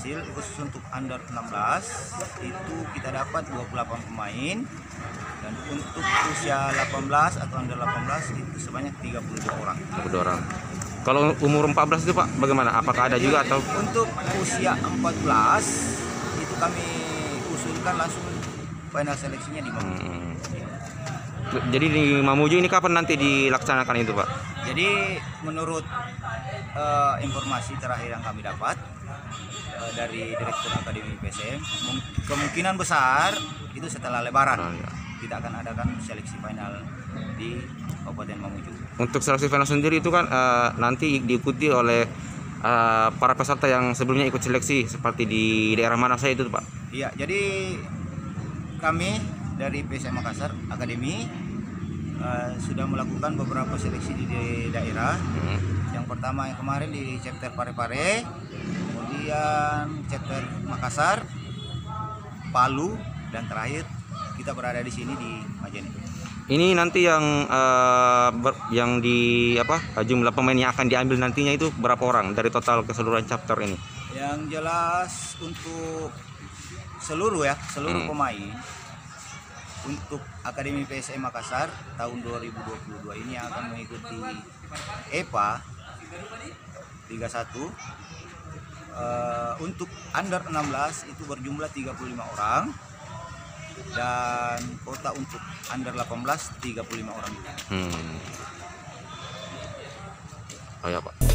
berhasil. Khusus untuk under 16 itu kita dapat 28 pemain, dan untuk usia 18 atau under 18 itu sebanyak 32 orang. Kalau umur 14 itu Pak bagaimana? Apakah ada juga atau? Untuk usia 14 itu kami usulkan langsung final seleksinya di Mamuju. Jadi di Mamuju ini kapan nanti dilaksanakan itu Pak? Jadi menurut informasi terakhir yang kami dapat dari Direktur Akademi PSM, kemungkinan besar itu setelah Lebaran kita akan adakan seleksi final di Kabupaten Mamuju. Untuk seleksi final sendiri itu kan nanti diikuti oleh para peserta yang sebelumnya ikut seleksi seperti di daerah mana saya itu Pak? Iya, jadi kami dari PSM Makassar Akademi sudah melakukan beberapa seleksi di daerah. Yang pertama yang kemarin di chapter Pare-pare, kemudian chapter Makassar, Palu, dan terakhir kita berada di sini di Magento. Ini nanti yang di jumlah pemain yang akan diambil nantinya itu berapa orang dari total keseluruhan chapter ini? Yang jelas untuk seluruh pemain untuk Akademi PSM Makassar tahun 2022 ini yang akan mengikuti EPA 31 untuk under 16 itu berjumlah 35 orang. Dan kuota untuk under 18 35 orang. Oh ya Pak.